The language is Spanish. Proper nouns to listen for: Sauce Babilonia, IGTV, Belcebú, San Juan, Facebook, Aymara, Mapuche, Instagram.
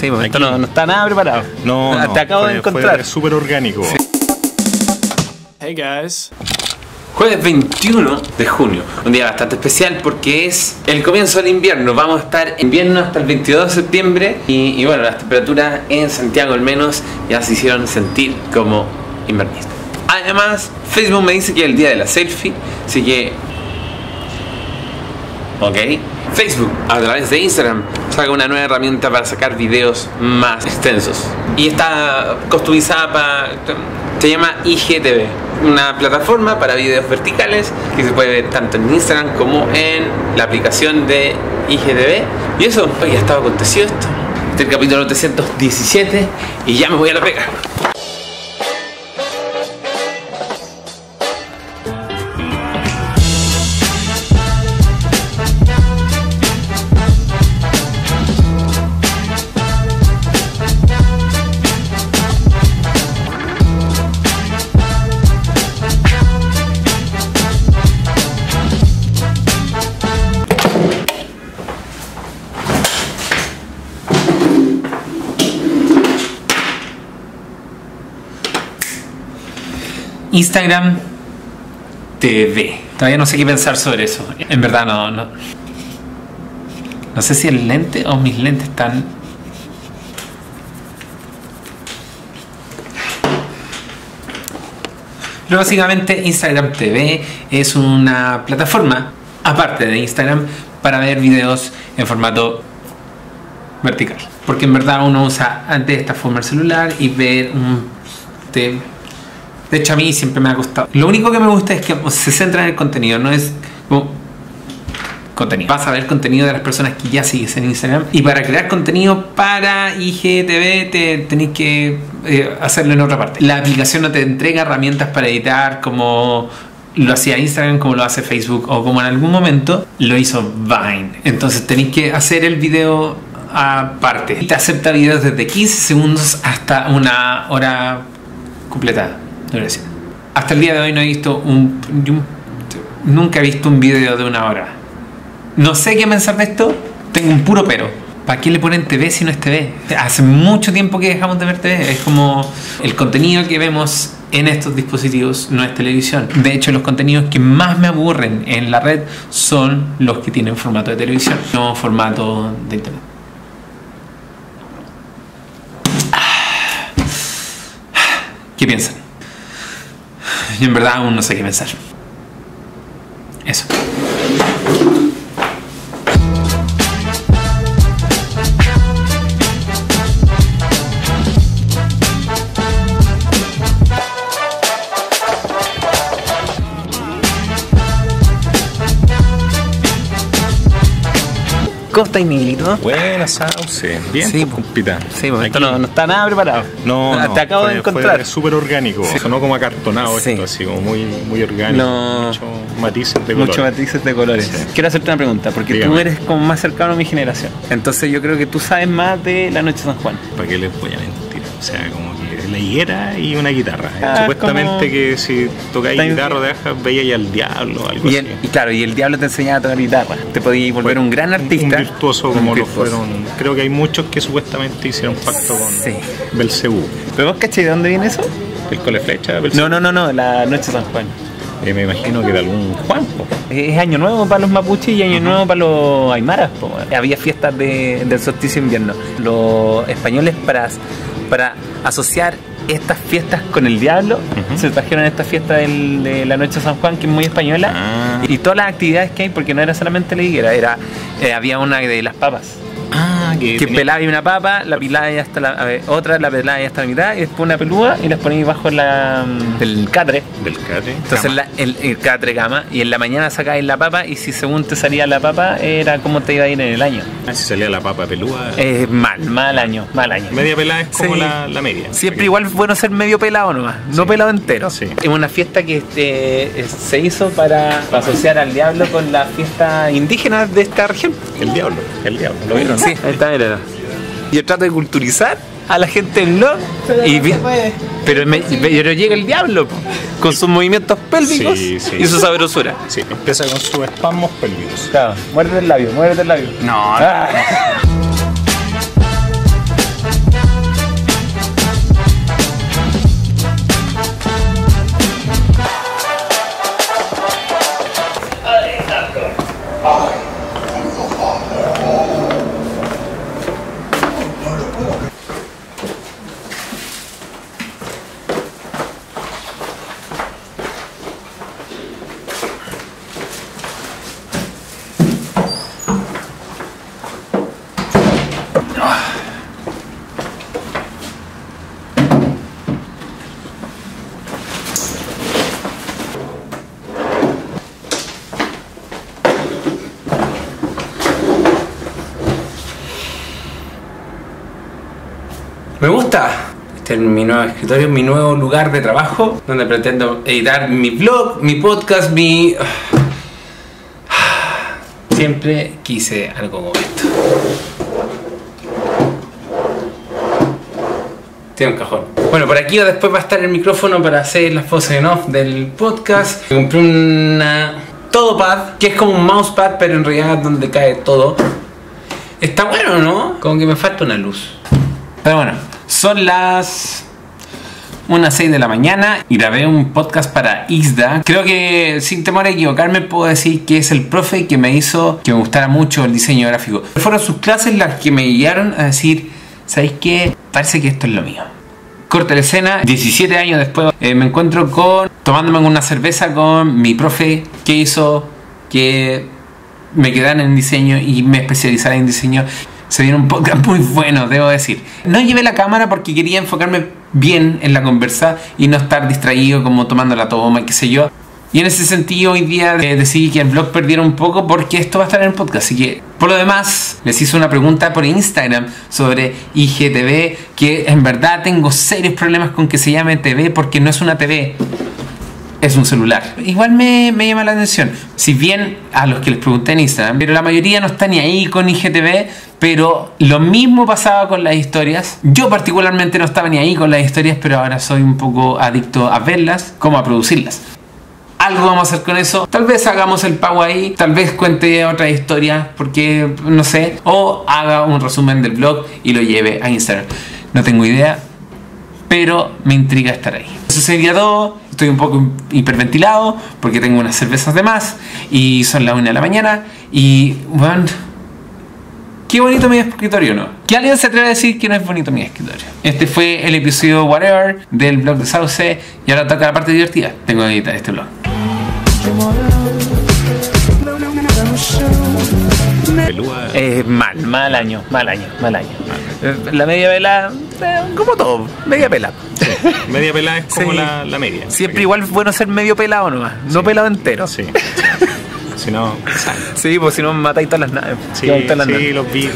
Sí, porque esto no está nada preparado. No, no, te acabo de encontrar. Es súper orgánico. Sí. Hey guys. Jueves 21 de junio, un día bastante especial porque es el comienzo del invierno. Vamos a estar en invierno hasta el 22 de septiembre y bueno, las temperaturas en Santiago al menos ya se hicieron sentir como invierno. Además, Facebook me dice que es el día de la selfie, así que... ok. Facebook, a través de Instagram, saca una nueva herramienta para sacar videos más extensos. Y está customizada para... se llama IGTV, una plataforma para videos verticales que se puede ver tanto en Instagram como en la aplicación de IGTV. Y eso, hoy ha estado acontecido esto. Este es el capítulo 317 y ya me voy a la pega. Instagram TV. Todavía no sé qué pensar sobre eso. En verdad no sé si el lente o mis lentes están... Pero básicamente Instagram TV es una plataforma, aparte de Instagram, para ver videos en formato vertical. Porque en verdad uno usa antes esta forma el celular y ver un TV. De hecho, a mí siempre me ha costado. Lo único que me gusta es que se centra en el contenido. No es como contenido. Vas a ver contenido de las personas que ya sigues en Instagram. Y para crear contenido para IGTV te tenés que hacerlo en otra parte. La aplicación no te entrega herramientas para editar como lo hacía Instagram, como lo hace Facebook, o como en algún momento lo hizo Vine. Entonces tenés que hacer el video aparte. Y te acepta videos desde 15 segundos hasta una hora completada. Hasta el día de hoy no he visto nunca he visto un video de una hora. No sé qué pensar de esto. Tengo un puro pero. ¿Para qué le ponen TV si no es TV? Hace mucho tiempo que dejamos de ver TV. Es como el contenido que vemos en estos dispositivos no es televisión. De hecho, los contenidos que más me aburren en la red son los que tienen formato de televisión, no formato de internet. ¿Qué piensan? Yo en verdad aún no sé qué pensar. Eso. ¿Cómo estáis, Miguelito? Buena, Sauce. Bien, sí, compita. Sí, porque esto no está nada preparado. No, te acabo de encontrar. Es súper orgánico. Sí. Sonó como acartonado, sí. Esto, así como muy orgánico. No. Muchos matices de colores. Sí. Quiero hacerte una pregunta, porque dígame. Tú eres como más cercano a mi generación. Entonces yo creo que tú sabes más de La Noche de San Juan. ¿Para qué les voy a mentir? O sea, como que la higuera y una guitarra. Supuestamente como... que si tocáis guitarra, dejas, veías al diablo o algo así. Y claro, y el diablo te enseñaba a tocar guitarra. Te podías volver un gran artista. Un virtuoso como lo fueron. Creo que hay muchos que supuestamente hicieron pacto con Belcebú. ¿Pero vos cachai de dónde viene eso? ¿El cole flecha? Belcebú. No, La Noche de San Juan. Me imagino que de algún Juanpo. Es año nuevo para los mapuches y año nuevo para los aymaras. Había fiestas del solsticio de invierno. Los españoles para asociar estas fiestas con el diablo se trajeron esta fiesta de la Noche de San Juan, que es muy española. Y todas las actividades que hay, porque no era solamente la higuera, había una de las papas. Que pelaba una papa, la pilaba y hasta otra, la pelaba y hasta la mitad, y después una pelúa y las ponía bajo el catre. Entonces el catre cama, y en la mañana sacabas la papa, y si según te salía la papa era como te iba a ir en el año. Si salía la papa pelúa. Mal año. Media pelada es como la media. Siempre igual es bueno ser medio pelado nomás, no pelado entero. Sí. Es una fiesta que se hizo para asociar al diablo con la fiesta indígena de esta región. El diablo, lo vieron. Sí, ahí está, mira. Yo trato de culturizar a la gente en LOL, pero llega el diablo con sus movimientos pélvicos y su sabrosura. Sí, empieza con sus espasmos pélvicos. Claro, muérdete el labio. No. Me gusta. Este es mi nuevo escritorio, mi nuevo lugar de trabajo, donde pretendo editar mi blog, mi podcast, mi... Siempre quise algo como esto. Tiene un cajón. Bueno, por aquí después va a estar el micrófono para hacer las voces en off del podcast. Me compré una Todopad, que es como un mousepad, pero en realidad es donde cae todo. Está bueno, ¿no? Como que me falta una luz. Pero bueno, son las... unas 6 de la mañana y grabé un podcast para IGTV. Creo que sin temor a equivocarme puedo decir que es el profe que me hizo que me gustara mucho el diseño gráfico. Fueron sus clases las que me guiaron a decir, ¿sabéis qué? Parece que esto es lo mío. Corta la escena, 17 años después me encuentro con... tomándome una cerveza con mi profe que hizo que... me quedara en diseño y me especializara en diseño. Se viene un podcast muy bueno, debo decir. No llevé la cámara porque quería enfocarme bien en la conversa y no estar distraído como tomando la toma, qué sé yo. Y en ese sentido hoy día decidí que el vlog perdiera un poco porque esto va a estar en el podcast. Así que, por lo demás, les hice una pregunta por Instagram sobre IGTV, que en verdad tengo serios problemas con que se llame TV porque no es una TV. Es un celular. Igual me llama la atención. Si bien a los que les pregunté en Instagram, pero la mayoría no está ni ahí con IGTV, pero lo mismo pasaba con las historias. Yo particularmente no estaba ni ahí con las historias, pero ahora soy un poco adicto a verlas, como a producirlas. Algo vamos a hacer con eso. Tal vez hagamos el pago ahí, tal vez cuente otra historia, porque no sé, o haga un resumen del blog y lo lleve a Instagram. No tengo idea, pero me intriga estar ahí. Eso sería todo. Estoy un poco hiperventilado porque tengo unas cervezas de más y son las 1 de la mañana y bueno, qué bonito mi escritorio, ¿no? ¿Qué alguien se atreve a decir que no es bonito mi escritorio? Este fue el episodio whatever del blog de Sauce y ahora toca la parte divertida. Tengo que editar este blog. Mal año. La media vela, como todo, media pela. Sí, media pela es como sí. la media. Siempre porque... igual es bueno ser medio pelado nomás, no sí. Pelado entero. Sí. Si no, sí, pues si no matáis todas las naves. Sí, los vi.